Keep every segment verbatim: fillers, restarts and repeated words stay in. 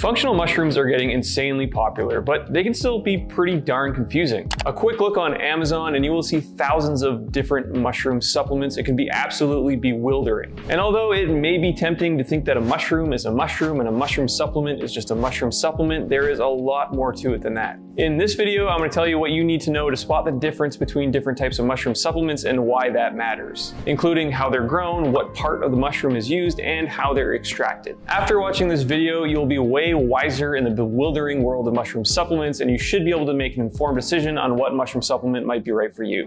Functional mushrooms are getting insanely popular, but they can still be pretty darn confusing. A quick look on Amazon and you will see thousands of different mushroom supplements. It can be absolutely bewildering. And although it may be tempting to think that a mushroom is a mushroom and a mushroom supplement is just a mushroom supplement, there is a lot more to it than that. In this video, I'm going to tell you what you need to know to spot the difference between different types of mushroom supplements and why that matters, including how they're grown, what part of the mushroom is used, and how they're extracted. After watching this video, you'll be way wiser in the bewildering world of mushroom supplements, and you should be able to make an informed decision on what mushroom supplement might be right for you.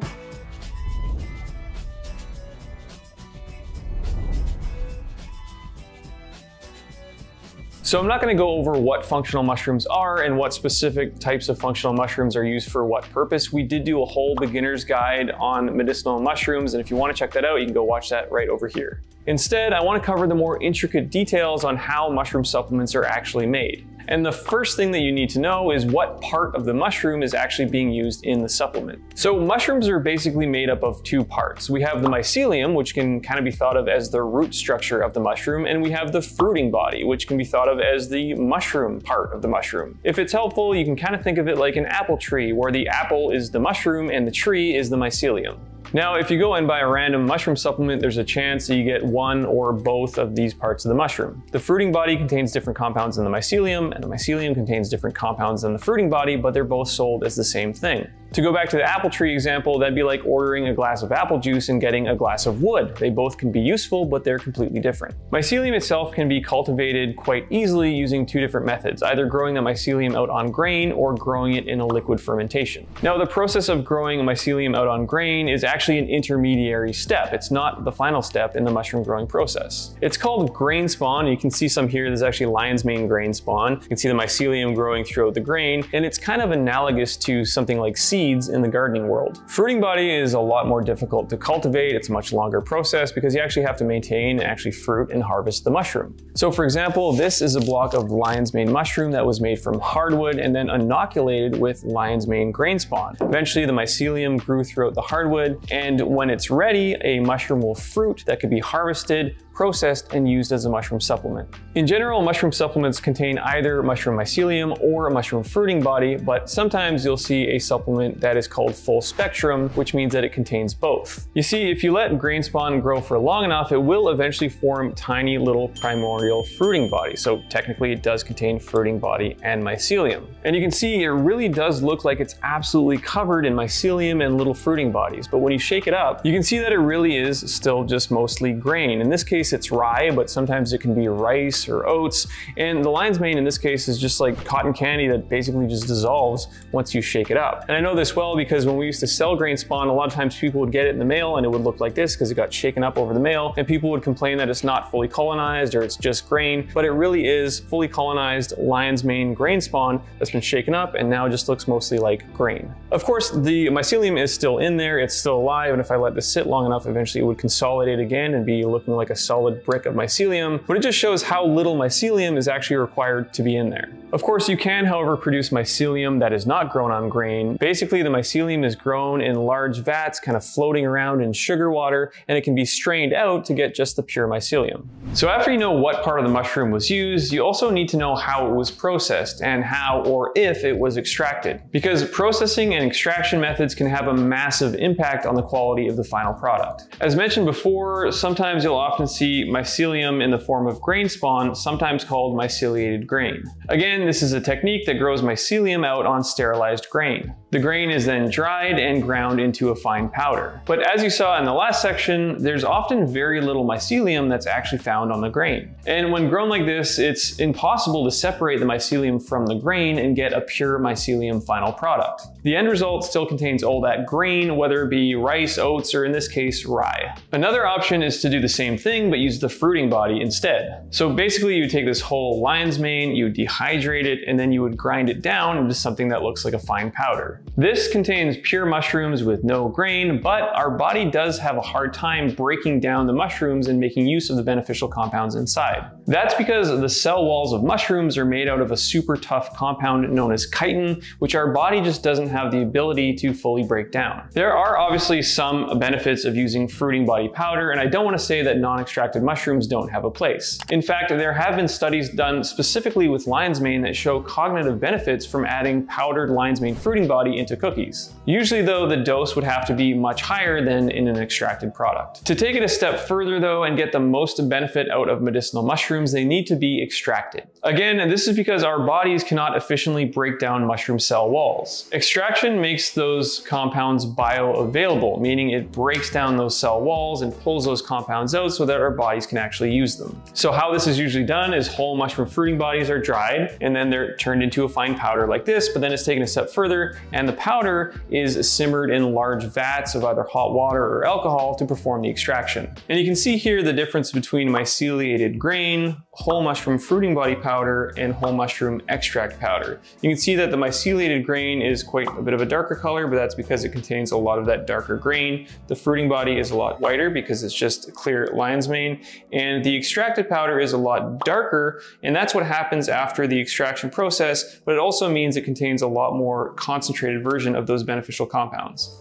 So I'm not going to go over what functional mushrooms are and what specific types of functional mushrooms are used for what purpose. We did do a whole beginner's guide on medicinal mushrooms, and if you want to check that out, you can go watch that right over here. Instead, I want to cover the more intricate details on how mushroom supplements are actually made. And the first thing that you need to know is what part of the mushroom is actually being used in the supplement. So mushrooms are basically made up of two parts. We have the mycelium, which can kind of be thought of as the root structure of the mushroom, and we have the fruiting body, which can be thought of as the mushroom part of the mushroom. If it's helpful, you can kind of think of it like an apple tree, where the apple is the mushroom and the tree is the mycelium. Now, if you go and buy a random mushroom supplement, there's a chance that you get one or both of these parts of the mushroom. The fruiting body contains different compounds than the mycelium, and the mycelium contains different compounds than the fruiting body, but they're both sold as the same thing. To go back to the apple tree example, that'd be like ordering a glass of apple juice and getting a glass of wood. They both can be useful, but they're completely different. Mycelium itself can be cultivated quite easily using two different methods, either growing the mycelium out on grain or growing it in a liquid fermentation. Now, the process of growing a mycelium out on grain is actually an intermediary step. It's not the final step in the mushroom growing process. It's called grain spawn. You can see some here. There's actually lion's mane grain spawn. You can see the mycelium growing throughout the grain, and it's kind of analogous to something like seed in the gardening world. Fruiting body is a lot more difficult to cultivate. It's a much longer process because you actually have to maintain and actually fruit and harvest the mushroom. So for example, this is a block of lion's mane mushroom that was made from hardwood and then inoculated with lion's mane grain spawn. Eventually the mycelium grew throughout the hardwood, and when it's ready, a mushroom will fruit that could be harvested, processed, and used as a mushroom supplement. In general, mushroom supplements contain either mushroom mycelium or a mushroom fruiting body, but sometimes you'll see a supplement that is called full spectrum, which means that it contains both. You see, if you let grain spawn grow for long enough, it will eventually form tiny little primordial fruiting bodies. So technically it does contain fruiting body and mycelium. And you can see it really does look like it's absolutely covered in mycelium and little fruiting bodies. But when you shake it up, you can see that it really is still just mostly grain. In this case, it's rye, but sometimes it can be rice or oats, and the lion's mane in this case is just like cotton candy that basically just dissolves once you shake it up. And I know this well because when we used to sell grain spawn, a lot of times people would get it in the mail and it would look like this because it got shaken up over the mail, and people would complain that it's not fully colonized or it's just grain, but it really is fully colonized lion's mane grain spawn that's been shaken up and now just looks mostly like grain. Of course, the mycelium is still in there, it's still alive, and if I let this sit long enough, eventually it would consolidate again and be looking like a solid brick of mycelium, but it just shows how little mycelium is actually required to be in there. Of course, you can, however, produce mycelium that is not grown on grain. Basically, the mycelium is grown in large vats, kind of floating around in sugar water, and it can be strained out to get just the pure mycelium. So after you know what part of the mushroom was used, you also need to know how it was processed and how or if it was extracted, because processing and extraction methods can have a massive impact on the quality of the final product. As mentioned before, sometimes you'll often see mycelium in the form of grain spawn, sometimes called myceliated grain. Again, this is a technique that grows mycelium out on sterilized grain. The grain is then dried and ground into a fine powder. But as you saw in the last section, there's often very little mycelium that's actually found on the grain. And when grown like this, it's impossible to separate the mycelium from the grain and get a pure mycelium final product. The end result still contains all that grain, whether it be rice, oats, or in this case, rye. Another option is to do the same thing, but use the fruiting body instead. So basically you take this whole lion's mane, you dehydrate it, and then you would grind it down into something that looks like a fine powder. This contains pure mushrooms with no grain, but our body does have a hard time breaking down the mushrooms and making use of the beneficial compounds inside. That's because the cell walls of mushrooms are made out of a super tough compound known as chitin, which our body just doesn't have the ability to fully break down. There are obviously some benefits of using fruiting body powder, and I don't want to say that non-extracted extracted mushrooms don't have a place. In fact, there have been studies done specifically with lion's mane that show cognitive benefits from adding powdered lion's mane fruiting body into cookies. Usually though, the dose would have to be much higher than in an extracted product. To take it a step further though and get the most benefit out of medicinal mushrooms, they need to be extracted. Again, this is because our bodies cannot efficiently break down mushroom cell walls. Extraction makes those compounds bioavailable, meaning it breaks down those cell walls and pulls those compounds out so that our bodies can actually use them. So how this is usually done is whole mushroom fruiting bodies are dried and then they're turned into a fine powder like this, but then it's taken a step further and the powder is simmered in large vats of either hot water or alcohol to perform the extraction. And you can see here the difference between myceliated grain, whole mushroom fruiting body powder, and whole mushroom extract powder. You can see that the myceliated grain is quite a bit of a darker color, but that's because it contains a lot of that darker grain. The fruiting body is a lot whiter because it's just clear lion's mane, and the extracted powder is a lot darker, and that's what happens after the extraction process, but it also means it contains a lot more concentrated version of those beneficial compounds.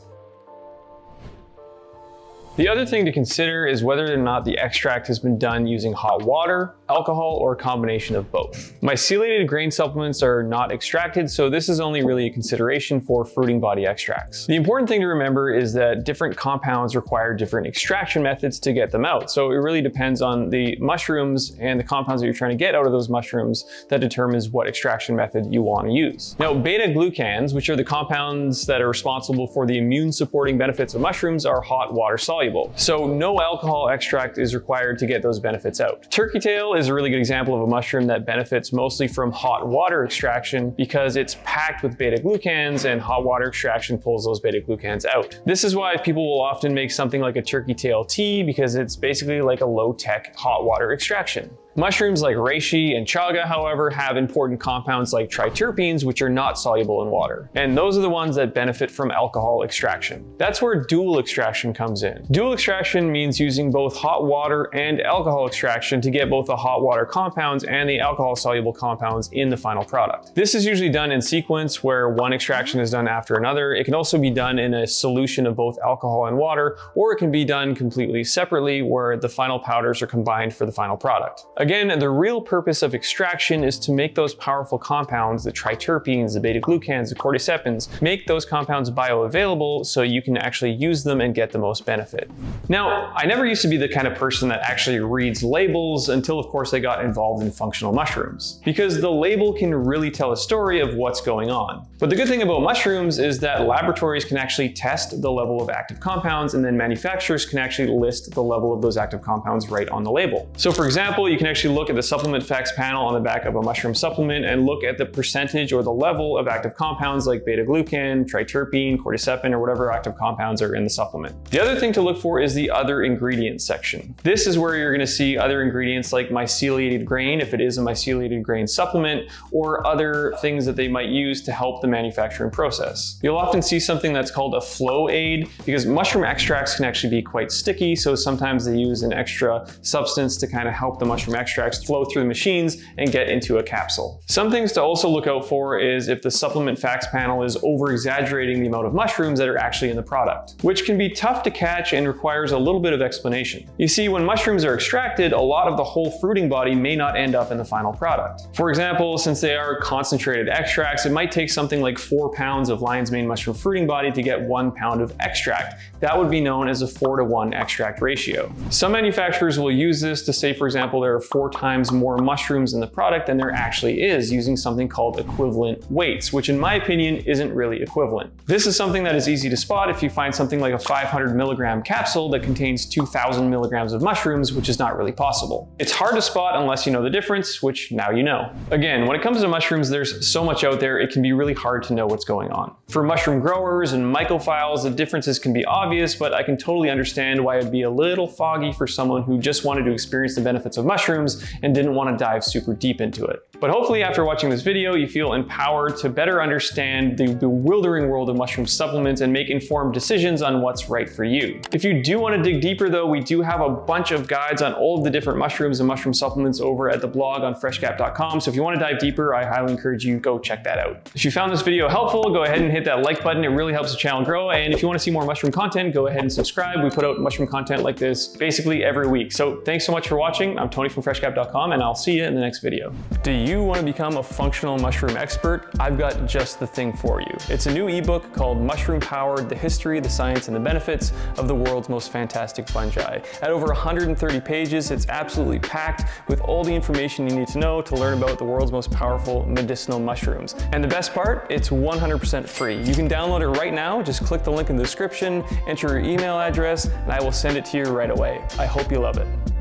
The other thing to consider is whether or not the extract has been done using hot water, alcohol, or a combination of both. Myceliated grain supplements are not extracted, so this is only really a consideration for fruiting body extracts. The important thing to remember is that different compounds require different extraction methods to get them out. So it really depends on the mushrooms and the compounds that you're trying to get out of those mushrooms that determines what extraction method you want to use. Now, beta-glucans, which are the compounds that are responsible for the immune supporting benefits of mushrooms, are hot water soluble. So no alcohol extract is required to get those benefits out. Turkey tail is a really good example of a mushroom that benefits mostly from hot water extraction because it's packed with beta-glucans, and hot water extraction pulls those beta-glucans out. This is why people will often make something like a turkey tail tea, because it's basically like a low-tech hot water extraction. Mushrooms like reishi and chaga, however, have important compounds like triterpenes, which are not soluble in water. And those are the ones that benefit from alcohol extraction. That's where dual extraction comes in. Dual extraction means using both hot water and alcohol extraction to get both the hot water compounds and the alcohol soluble compounds in the final product. This is usually done in sequence where one extraction is done after another. It can also be done in a solution of both alcohol and water, or it can be done completely separately where the final powders are combined for the final product. Again, the real purpose of extraction is to make those powerful compounds, the triterpenes, the beta-glucans, the cordycepins, make those compounds bioavailable so you can actually use them and get the most benefit. Now, I never used to be the kind of person that actually reads labels until, of course, I got involved in functional mushrooms, because the label can really tell a story of what's going on. But the good thing about mushrooms is that laboratories can actually test the level of active compounds, and then manufacturers can actually list the level of those active compounds right on the label. So for example, you can actually look at the supplement facts panel on the back of a mushroom supplement and look at the percentage or the level of active compounds like beta-glucan, triterpene, cordycepin, or whatever active compounds are in the supplement. The other thing to look for is the other ingredients section. This is where you're going to see other ingredients like myceliated grain, if it is a myceliated grain supplement, or other things that they might use to help the manufacturing process. You'll often see something that's called a flow aid, because mushroom extracts can actually be quite sticky, so sometimes they use an extra substance to kind of help the mushroom extracts flow through the machines and get into a capsule. Some things to also look out for is if the supplement facts panel is over-exaggerating the amount of mushrooms that are actually in the product, which can be tough to catch and requires a little bit of explanation. You see, when mushrooms are extracted, a lot of the whole fruiting body may not end up in the final product. For example, since they are concentrated extracts, it might take something like four pounds of lion's mane mushroom fruiting body to get one pound of extract. That would be known as a four to one extract ratio. Some manufacturers will use this to say, for example, there are four times more mushrooms in the product than there actually is, using something called equivalent weights, which in my opinion isn't really equivalent. This is something that is easy to spot if you find something like a five hundred milligram capsule that contains two thousand milligrams of mushrooms, which is not really possible. It's hard to spot unless you know the difference, which now you know. Again, when it comes to mushrooms, there's so much out there, it can be really hard to know what's going on. For mushroom growers and mycophiles, the differences can be obvious, but I can totally understand why it'd be a little foggy for someone who just wanted to experience the benefits of mushrooms mushrooms and didn't want to dive super deep into it. But hopefully after watching this video, you feel empowered to better understand the bewildering world of mushroom supplements and make informed decisions on what's right for you. If you do want to dig deeper though, we do have a bunch of guides on all of the different mushrooms and mushroom supplements over at the blog on freshcap dot com. So if you want to dive deeper, I highly encourage you go check that out. If you found this video helpful, go ahead and hit that like button. It really helps the channel grow. And if you want to see more mushroom content, go ahead and subscribe. We put out mushroom content like this basically every week. So thanks so much for watching. I'm Tony from freshcap dot com and I'll see you in the next video. Do you If you want to become a functional mushroom expert, I've got just the thing for you. It's a new ebook called Mushroom Powered: The History, the Science, and the Benefits of the World's Most Fantastic Fungi. At over one hundred thirty pages, it's absolutely packed with all the information you need to know to learn about the world's most powerful medicinal mushrooms. And the best part, it's one hundred percent free. You can download it right now. Just click the link in the description, enter your email address, and I will send it to you right away. I hope you love it.